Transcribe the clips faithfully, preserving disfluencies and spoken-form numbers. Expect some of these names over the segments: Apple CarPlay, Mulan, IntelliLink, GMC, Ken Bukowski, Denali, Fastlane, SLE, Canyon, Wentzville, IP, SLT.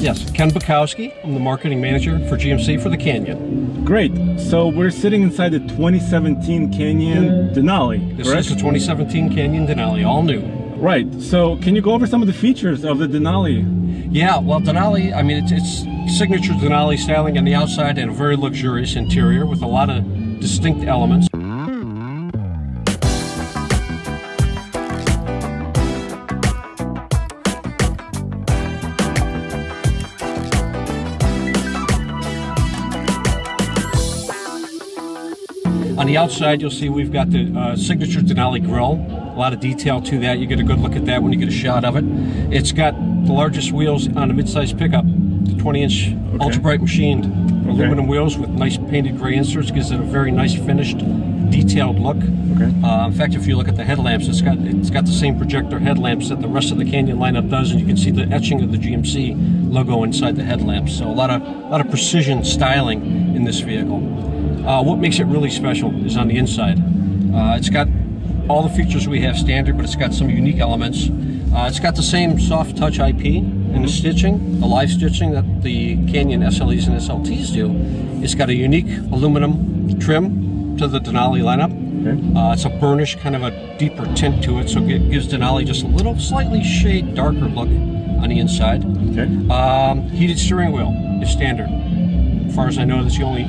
Yes, Ken Bukowski. I'm the marketing manager for G M C for the Canyon. Great. So we're sitting inside the twenty seventeen Canyon Denali, correct? This is the twenty seventeen Canyon Denali, all new. Right. So can you go over some of the features of the Denali? Yeah, well, Denali, I mean, it's, it's signature Denali styling on the outside and a very luxurious interior with a lot of distinct elements. On the outside, you'll see we've got the uh, signature Denali grille. A lot of detail to that. You get a good look at that when you get a shot of it. It's got the largest wheels on a mid-size pickup, the twenty inch okay. ultra-bright machined okay. aluminum wheels with nice painted gray inserts. Gives it a very nice finished, detailed look. Okay. Uh, in fact, if you look at the headlamps, it's got it's got the same projector headlamps that the rest of the Canyon lineup does, and you can see the etching of the G M C logo inside the headlamps. So a lot of a lot of precision styling in this vehicle. Uh, what makes it really special is on the inside. Uh, it's got all the features we have standard, but it's got some unique elements. Uh, it's got the same soft touch I P in the stitching, the live stitching that the Canyon S L Es and S L Ts do. It's got a unique aluminum trim to the Denali lineup. Okay. Uh, it's a burnished, kind of a deeper tint to it, so it gives Denali just a little slightly shade darker look on the inside. Okay. Um, heated steering wheel is standard. As far as I know, that's the only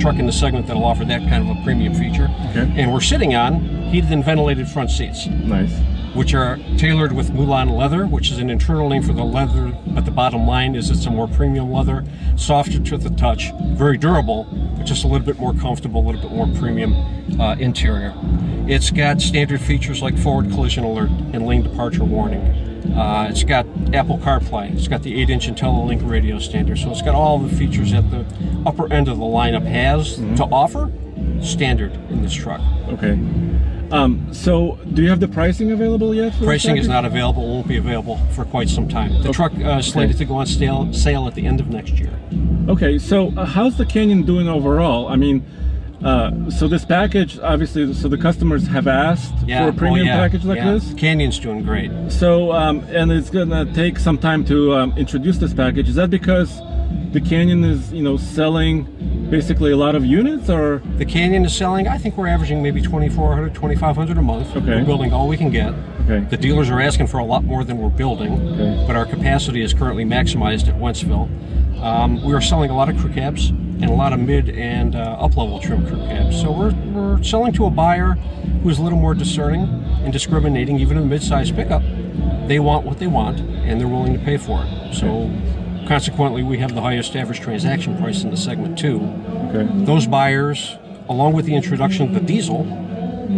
truck in the segment that'll offer that kind of a premium feature. Okay. And we're sitting on heated and ventilated front seats. Nice. Which are tailored with Mulan leather, which is an internal name for the leather, but the bottom line is it's a more premium leather, softer to the touch, very durable, but just a little bit more comfortable, a little bit more premium uh, interior. It's got standard features like forward collision alert and lane departure warning. Uh, it's got Apple CarPlay, it's got the eight inch IntelliLink radio standard, so it's got all the features that the upper end of the lineup has mm-hmm. to offer, standard in this truck. Okay. Um, so, do you have the pricing available yet? For pricing is not available, won't be available for quite some time. The okay. truck is uh, slated okay. to go on sale, sale at the end of next year. Okay, so uh, how's the Canyon doing overall? I mean, Uh, so this package, obviously, so the customers have asked yeah, for a premium oh yeah, package like yeah. this. Canyon's doing great. So, um, and it's gonna take some time to um, introduce this package. Is that because the Canyon is, you know, selling basically a lot of units, or? The Canyon is selling, I think we're averaging maybe twenty-four hundred, twenty-five hundred a month. Okay. We're building all we can get. Okay. The dealers are asking for a lot more than we're building, okay. but our capacity is currently maximized at Wentzville. Um, we are selling a lot of crew cabs and a lot of mid and uh, up-level trim crew cabs. So we're, we're selling to a buyer who's a little more discerning and discriminating, even in a mid-size pickup. They want what they want, and they're willing to pay for it. So consequently, we have the highest average transaction price in the segment too. Okay. Those buyers, along with the introduction of the diesel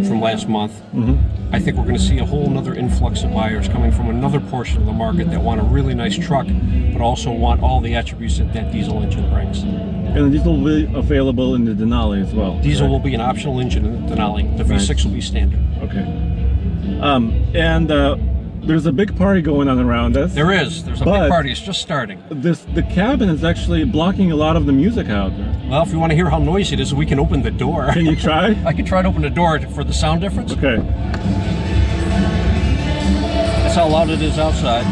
from last month, mm-hmm. I think we're going to see a whole another influx of buyers coming from another portion of the market that want a really nice truck, but also want all the attributes that that diesel engine brings. And the diesel will be available in the Denali as well. Diesel right? will be an optional engine in the Denali. The V six right. will be standard. Okay. Um, and uh, there's a big party going on around us. There is. There's a big party. It's just starting. This the cabin is actually blocking a lot of the music out there. Well, if you want to hear how noisy it is, we can open the door. Can you try? I can try to open the door for the sound difference. Okay. That's how loud it is outside.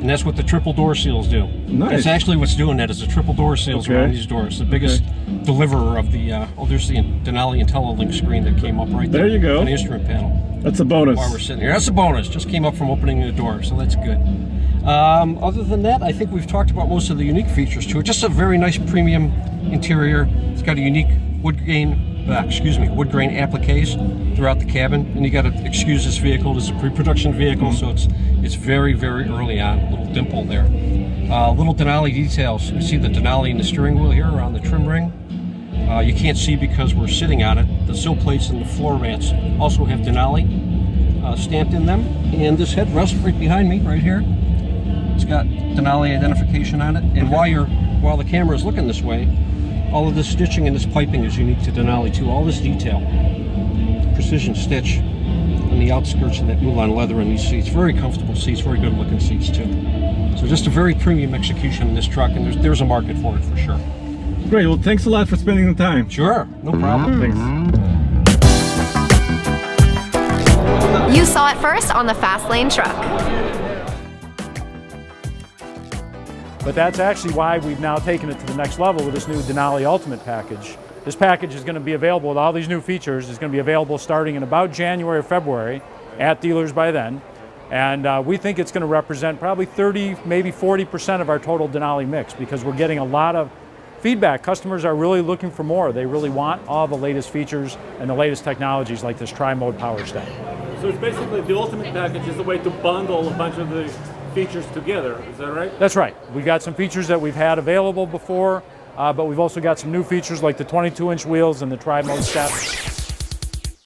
And that's what the triple door seals do. Nice. That's actually what's doing that is the triple door seals okay. around these doors. The biggest okay. deliverer of the, uh, oh, there's the Denali IntelliLink screen that came up right there. There you go. On the instrument panel. That's a bonus. While we're sitting here. That's a bonus. Just came up from opening the door, so that's good. Um, other than that, I think we've talked about most of the unique features to it. Just a very nice premium interior. It's got a unique wood grain. Uh, excuse me, wood grain appliques throughout the cabin, and you got to excuse this vehicle. This is a pre-production vehicle, so it's it's very, very early on. A little dimple there. Uh, little Denali details. You see the Denali in the steering wheel here around the trim ring. Uh, you can't see because we're sitting on it. The sill plates and the floor mats also have Denali uh, stamped in them. And this headrest right behind me, right here, it's got Denali identification on it. And okay. while you're while the camera is looking this way, all of this stitching and this piping is unique to Denali too. All this detail, precision stitch on the outskirts of that Mulan leather in these seats. Very comfortable seats, very good looking seats too. So just a very premium execution in this truck, and there's, there's a market for it for sure. Great, well thanks a lot for spending the time. Sure, no problem. Thanks. You saw it first on the Fastlane truck. But that's actually why we've now taken it to the next level with this new Denali Ultimate package. This package is going to be available with all these new features. It's going to be available starting in about January or February at dealers by then. And uh, we think it's going to represent probably thirty, maybe forty percent of our total Denali mix, because we're getting a lot of feedback. Customers are really looking for more. They really want all the latest features and the latest technologies like this tri-mode power step. So it's basically the Ultimate package is a way to bundle a bunch of the features together, is that right? That's right. We've got some features that we've had available before, uh, but we've also got some new features like the twenty-two inch wheels and the tri-mode step.